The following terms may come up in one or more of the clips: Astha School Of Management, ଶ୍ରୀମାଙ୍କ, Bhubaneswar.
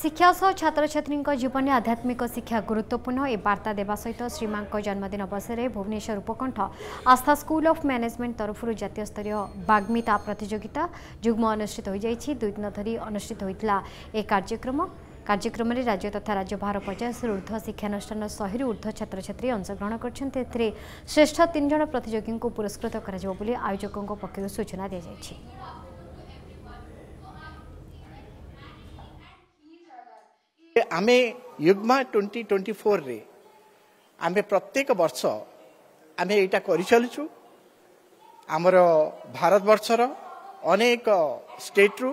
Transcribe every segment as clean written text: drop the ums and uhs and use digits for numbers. शिक्षा सह छात्र छात्री जीवन में आध्यात्मिक शिक्षा गुरुत्वपूर्ण ए बार्ता देवा सहित श्रीमा जन्मदिन अवसर में भुवनेश्वर उपकंठ आस्था स्कूल ऑफ मैनेजमेंट तरफ जातीय स्तरीय वाग्मिता प्रतियोगिता जुग्म अनुष्ठित हो जाएगी। दुई दिन धरी अनुष्ठित होता ए कार्यक्रम में राज्य तथा राज्य बाहर 50 ऊर्ध्व शिक्षानुष्ठान 100 ऊर्ध्व छात्र छात्री अंशग्रहण कर श्रेष्ठ 3 जन प्रतियोगी को पुरस्कृत कर आयोजकों पक्ष सूचना दी जाएगी। आमे युग्मा 2024 रे आमे प्रत्येक वर्ष आमे एटा करि चलुछु। आमर भारत वर्षर अनेक स्टेट रु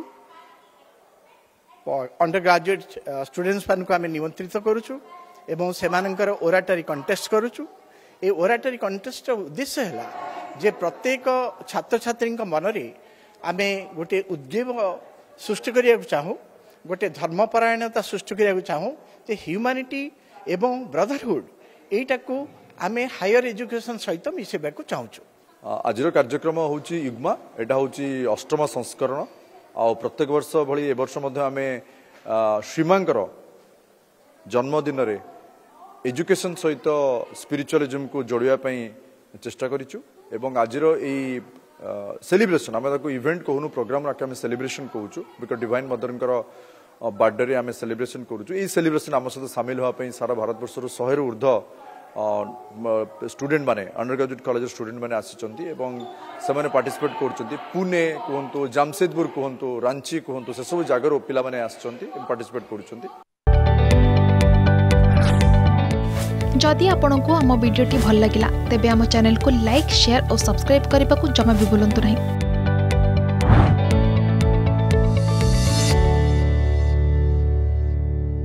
अंडर ग्रेजुएट स्टूडेंट्स मानक आमे निमंत्रित करूछु एवं सेमानकर ओराटरी कंटेस्ट करूछु। ए ओराटरी कंटेस्ट उद्देश्य हैला जे प्रत्येक छात्र छात्री मन रे आमे गोटे उद्दीप सृष्टि करिया चाहू, गोटे धर्मपरायणता सृष्टि करने चाहूँ जे ह्यूमानिटी एवं ब्रदरहुड एटा को आमे हायर एजुकेशन सहित मिसेबा को चाहूँ। आज कार्यक्रम हूँ युग्मा, एटा हूँ अष्टम संस्करण। आ प्रत्येक वर्ष भली ए वर्ष आमे श्रीमांकर जन्मदिन रे एजुकेशन सहित स्पिरिचुअलिज्म को जोड़िया पई चेष्टा करिछु एवं आज सेलिब्रेशन आम इवेंट कहूँ प्रोग्राम आम सेलिब्रेशन कहूँ बिकज डिवाइन मदर बर्थडे आम सेलिब्रेशन करूँ। ये सेलिब्रेशन आम सहित सामिल होगा सारा भारत वर्ष 100 ऊर्ध स्टूडेंट माने अंडर ग्रेजुएट कॉलेज स्टूडेंट माने आने पार्टिसिपेट कर पुणे कहतु जमशेदपुर कहतु रांची कहतु से सब जगार पाने पार्टिसिपेट कर। जदि आपंक आम भिड्टे भल लगा तेब आम चैनल को लाइक, शेयर और सब्सक्राइब करने को जमा भी भूलु नहीं।